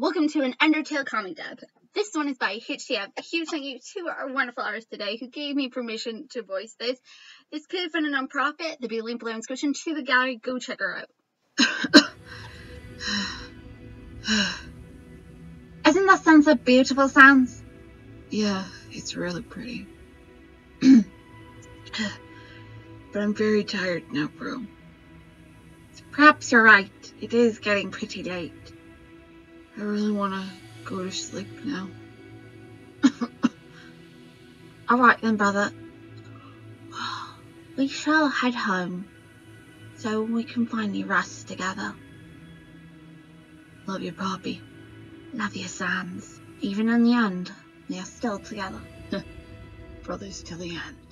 Welcome to an Undertale comic dub. This one is by HTF. A huge thank you to our wonderful artist today who gave me permission to voice this. This kid from a nonprofit, the Beelink Blown's Question, to the gallery. Go check her out. Isn't that sunset beautiful, Sans? Yeah, it's really pretty. But I'm very tired now, bro. Perhaps you're right. It is getting pretty late. I really want to go to sleep now. Alright then, brother. We shall head home so we can finally rest together. Love you, Poppy. Love you, Sans. Even in the end, they are still together. Brothers till the end.